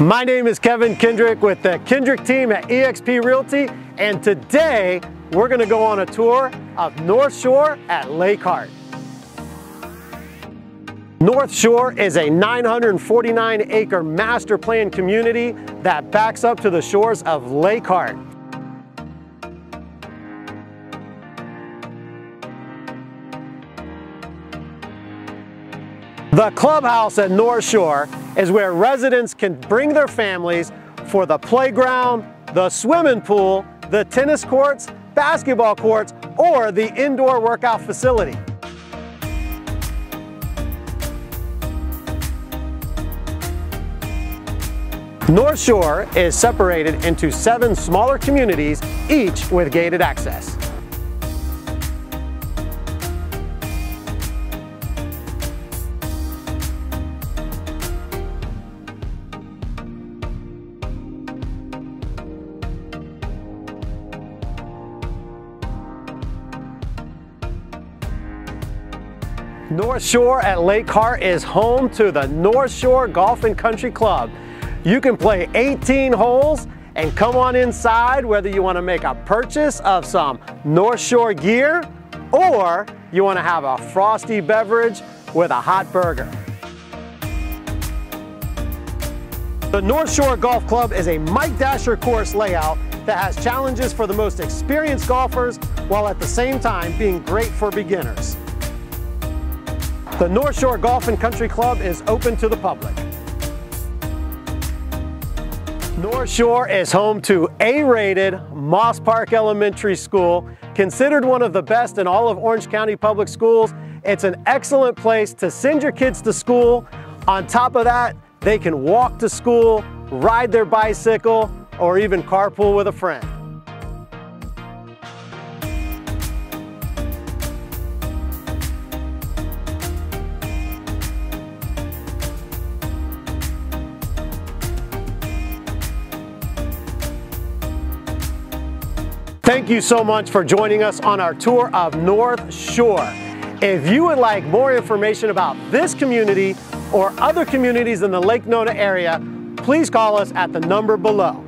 My name is Kevin Kendrick with the Kendrick team at EXP Realty, and today we're going to go on a tour of Northshore at Lake Hart. Northshore is a 949-acre master plan community that backs up to the shores of Lake Hart. The clubhouse at Northshore is where residents can bring their families for the playground, the swimming pool, the tennis courts, basketball courts, or the indoor workout facility. Northshore is separated into 7 smaller communities, each with gated access. Northshore at Lake Hart is home to the Northshore Golf and Country Club. You can play 18 holes and come on inside whether you want to make a purchase of some Northshore gear or you want to have a frosty beverage with a hot burger. The Northshore Golf Club is a Mike Dasher course layout that has challenges for the most experienced golfers while at the same time being great for beginners. The Northshore Golf and Country Club is open to the public. Northshore is home to A-rated Moss Park Elementary School, considered one of the best in all of Orange County Public Schools. It's an excellent place to send your kids to school. On top of that, they can walk to school, ride their bicycle, or even carpool with a friend. Thank you so much for joining us on our tour of Northshore. If you would like more information about this community or other communities in the Lake Nona area, please call us at the number below.